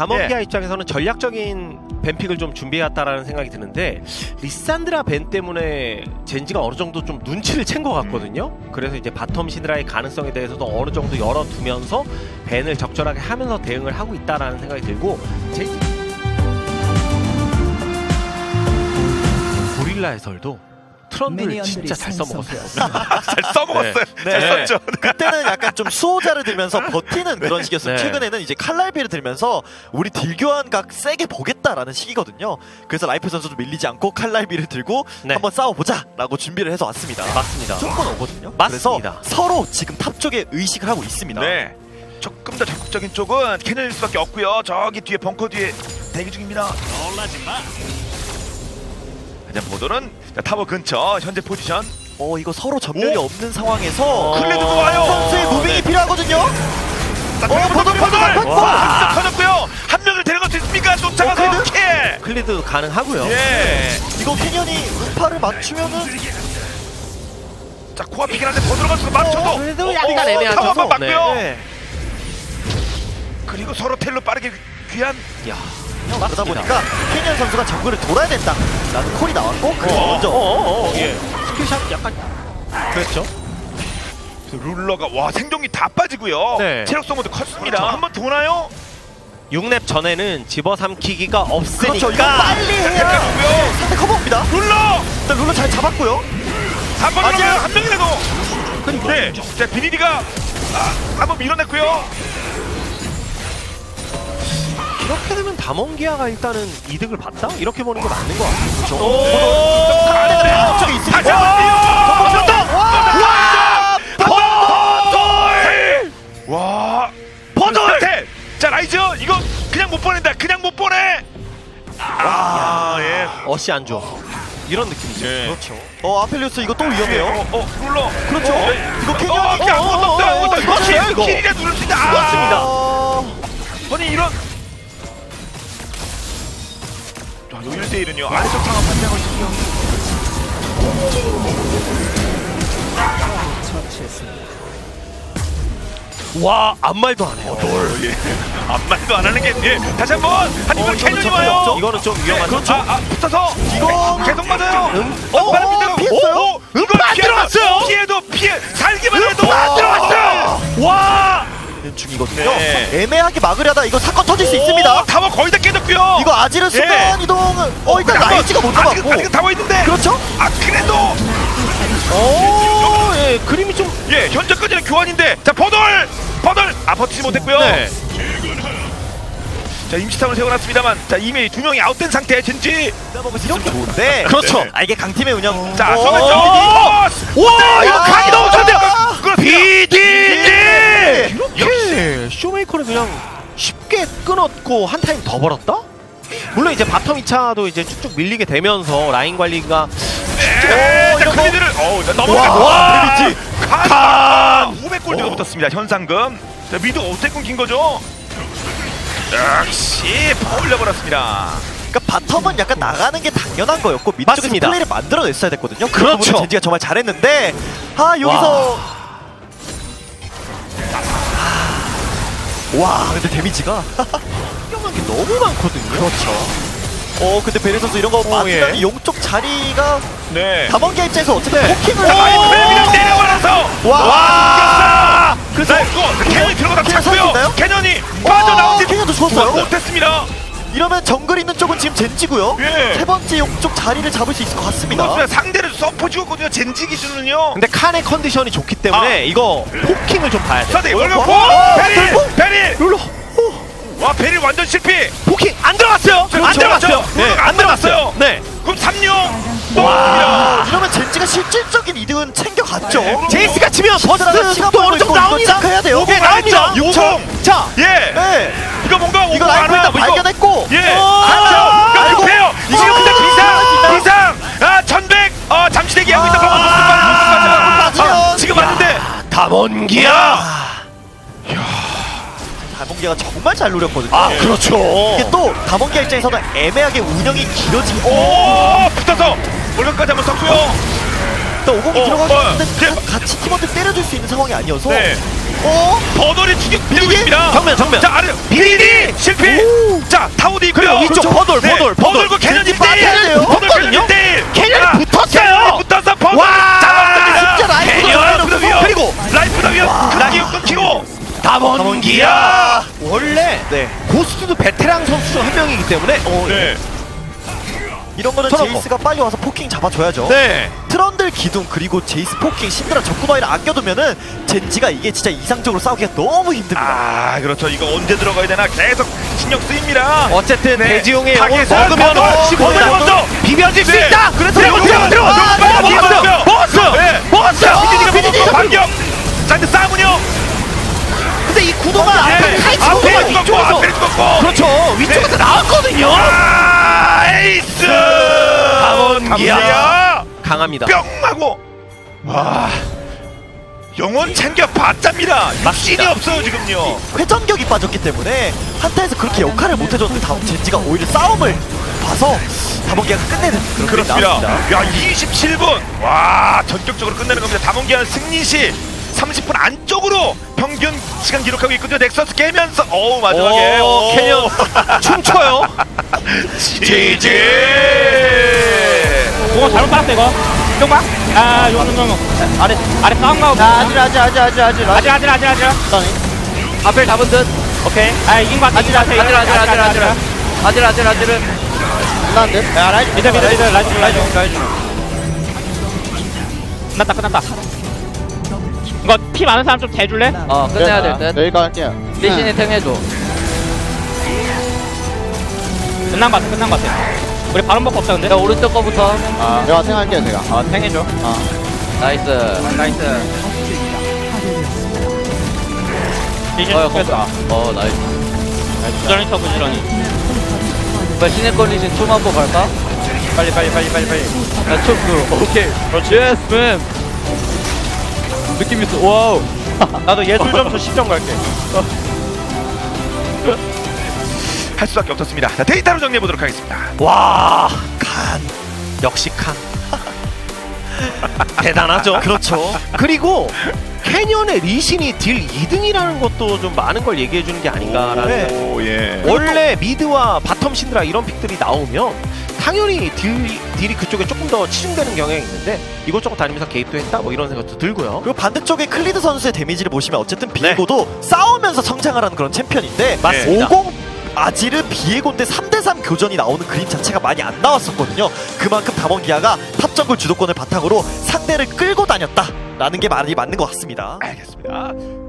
담원기아 입장에서는 전략적인 뱀픽을 좀 준비해왔다라는 생각이 드는데 리산드라 밴 때문에 젠지가 어느 정도 좀 눈치를 챈 것 같거든요. 그래서 이제 바텀 시드라의 가능성에 대해서도 어느 정도 열어두면서 밴을 적절하게 하면서 대응을 하고 있다라는 생각이 들고 고릴라 해설도 트런들 진짜 잘 써먹었어요. 잘 써먹었어요. 잘 썼죠. 그때는 약간 좀 수호자를 들면서 버티는 그런 식이었어요. 최근에는 이제 칼날비를 들면서 우리 딜교환 각 세게 보겠다라는 식이거든요. 그래서 라이프 선수도 밀리지 않고 칼날비를 들고 한번 싸워보자라고 준비를 해서 왔습니다. 맞습니다. 손권 오거든요. 맞습니다. 그래서 서로 지금 탑 쪽에 의식을 하고 있습니다. 네. 조금 더 적극적인 쪽은 캐낼 수밖에 없고요. 저기 뒤에 벙커 뒤에 대기 중입니다. 놀라지 마. 그냥 보도는 타워 근처 현재 포지션. 이거 서로 전멸이 없는 상황에서 클레드도 와요. 선수의 무빙이 필요하거든요. 보도 터졌고요. 한 명을 데려갈 수 있습니까? 쫓아가서 클레드 가능하고요. 이거 캐니언이 음파를 맞추면은 자 코앞이긴 한데 더 들어가서 맞춰도 그래도 약간 애매하죠. 그리고 서로 텔로 빠르게 귀한. 그러다 보니까 캐니언 선수가 정글을 돌아야 된다 라는 콜이 나왔고 그래서 먼저 스킬샷 약간 그랬죠. 룰러가 와 생존기 다 빠지고요. 체력 소모도 컸습니다. 그렇죠. 한번 도나요? 6렙 전에는 집어삼키기가 없으니까 그렇죠. 빨리 해야 상대 커버입니다. 룰러! 일단 룰러 잘 잡았고요. 3번 올라가면 한 명이라도 자 BDD가 한번 밀어냈고요. 이렇게 되면 담원기아가 일단은 이득을 봤다? 이렇게 보는 게 맞는 거 같아요. 와! 버들! 자, 라이즈! 이거 그냥 못 보낸다! 그냥 못 보내! 와, 예. 어시 안 줘. 이런 느낌이죠. 그렇죠. 아펠리우스 이거 또 위험해요. 룰러. 그렇죠. 이거 캐니언 이거 길이라 누를 수 있다. 그렇습니다. 아니, 이런. 1대1은요 아래쪽 상황 판단을 신경 와 앞말도 안 해요. 앞말도 안 하는 게 다시 한번 한입으로 캐논이 와요. 이거는 좀 위험하죠. 그렇죠. 붙어서 이거 계속 맞아요. 피했어요. 음반 들어갔어요. 피해도 피해 살기만 해도 들어갔어요. 와 중이거든요. 애매하게 막으려다 이거 사건 터질 수 있습니다. 타워 거의 다 깨졌고요. 이거 아지르 순간 이동은 일단 라이즈가 못 잡았고 아직은 타워 있는데 그렇죠? 그래도 그림이 좀 현재까지는 교환인데 자 버들 버티지 못했고요. 자 임시탑을 세워놨습니다만 자 이미 두 명이 아웃된 상태에 젠지 이렇게 좋은데 그렇죠. 이게 강팀의 운영. 자 서면점 와 이거 각이 너무 좋은데요. BDD 이렇게 쇼메이커를 그냥 쉽게 끊었고 한 타임 더 벌었다? 물론 이제 바텀 2차도 이제 쭉쭉 밀리게 되면서 라인 관리가 클리드를 넘어갔다. 데미지 칸 500골드가 붙었습니다. 현상금 미드 어떻게 끊긴 거죠? 역시 퍼올려버렸습니다. 그러니까 바텀은 약간 나가는 게 당연한 거였고 미드 쪽에서 플레이를 만들어냈어야 됐거든요. 그렇죠. 젠지가 정말 잘했는데 여기서 근데 데미지가 신경난 게 너무 많거든요. 그렇죠. 근데 베릴 선수 이런 거 맞으면 용쪽 자리가 담원기아 입장에서 어쨌든 포킹을 라이프를 내려와서 와 그래서 캐논이 들어가다 찼고요. 캐논이 빠져나오지 캐논도 죽었어요. 못했습니다. 이러면 정글 있는 쪽은 지금 젠지고요. 세 번째 용쪽 자리를 잡을 수 있을 것 같습니다. 상대를 서포 주었거든요. 젠지 기준은요. 근데 칸의 컨디션이 좋기 때문에 이거 포킹을 좀 봐야 돼요. 베릴! 룰러! 와 베릴 완전 실패! 포킹! 안 들어갔어요! 안 들어갔어요! 그럼 3룡! 와! 이러면 젠지가 실질적인 이득은 챙겨갔죠. 제이스가 치면 버스 속도 어느 정도 나옵니다. 나옵니다! 오공! 자! 이거 뭔가 오공 안와요. 발견했고! 이거 급해요! 지금 근데 비상! 천백! 잠시 대기하고 있다! 지금 왔는데! 담원기아! 담원기아가 정말 잘 노렸거든요. 그렇죠. 이게 또 담원기아 입장에서는 애매하게 운영이 길어지고 붙어서 올라까지 한번 썼고요. 또 오공이 들어가는데 같이 팀원들 때려줄 수 있는 상황이 아니어서 버돌이 추격되고 있습니다. 정면 자 아래 BDD 실패. 담원기아! 원래 네. 고스트도 베테랑 선수 중 한 명이기 때문에 네. 이런 거는 트러버. 제이스가 빨리 와서 포킹 잡아줘야죠. 네. 트런들 기둥 그리고 제이스 포킹 신드라 적구 바위를 아껴두면은 젠지가 이게 진짜 이상적으로 싸우기가 너무 힘듭니다. 아 그렇죠. 이거 언제 들어가야 되나 계속 신경 쓰입니다. 어쨌든 네. 대지용의 영혼을 먹으면 먼저 비벼질 수 있다. 그래서 들어가. 먹었어. BDD가 반격. 자 이제 싸움은요. 근데 이 구도가 아까 위쪽에서 그렇죠. 위쪽에서 나왔거든요. 에이스! 담원기아! 강합니다. 뿅하고! 와... 영혼 챙겨봤답니다. 씬이 없어요 지금요. 회전격이 빠졌기 때문에 한타에서 그렇게 역할을 못해줬는데 다음 젠지가 오히려 싸움을 봐서 담원기아가 끝내는 그런 게 나왔습니다. 야 27분! 와 전격적으로 끝내는 겁니다. 담원기아 승리시 30분 안쪽으로 평균 시간 기록하고 있군요. 넥서스 깨면서 어우 마지막에 캐니언 춤춰요. 지지. 이거 잘못 봤어 이거. 이거 아 요놈놈. 아래 싸움 나오고. 아지르. 앞을 잡은 듯. 오케이. 아 이긴 거 같아. 아지르. 안 돼. 야 라이즈. 라이즈. 끝났다. 이거 피 많은 사람 좀 대줄래? 끝내야 될 듯. 내일 갈게요. 리신이 탱 해줘. 끝난 거 같아. 우리 바른 버프 없어 근데? 내가 오른쪽 거부터. 내가 탱 할게요 제가. 탱 해줘. 나이스. 리신 뺐다. 나이스. 부전이 터고 지러니. 빨리 신의 건 리신 춤 한번 갈까? 빨리. 나 춤 그 오케이. 그렇지. 예스맨. 느낌 있어. 와우. 나도 예술 점수 10점 갈게. 할 수밖에 없었습니다. 자, 데이터로 정리해 보도록 하겠습니다. 와, 칸. 역시 칸. 대단하죠. 그렇죠. 그리고 캐니언의 리신이 딜 2등이라는 것도 좀 많은 걸 얘기해 주는 게 아닌가라는. 예. 원래 미드와 바텀 신드라 이런 픽들이 나오면 당연히 딜이 그쪽에 조금 더 치중되는 경향이 있는데 이것저것 다니면서 개입도 했다 뭐 이런 생각도 들고요. 그리고 반대쪽에 클리드 선수의 데미지를 보시면 어쨌든 비에고도 네. 싸우면서 성장하라는 그런 챔피언인데 맞습니다. 오공 아지르 비에고 때 3대3 교전이 나오는 그림 자체가 많이 안 나왔었거든요. 그만큼 담원기아가 탑 정글 주도권을 바탕으로 상대를 끌고 다녔다라는 게 말이 맞는 것 같습니다. 알겠습니다.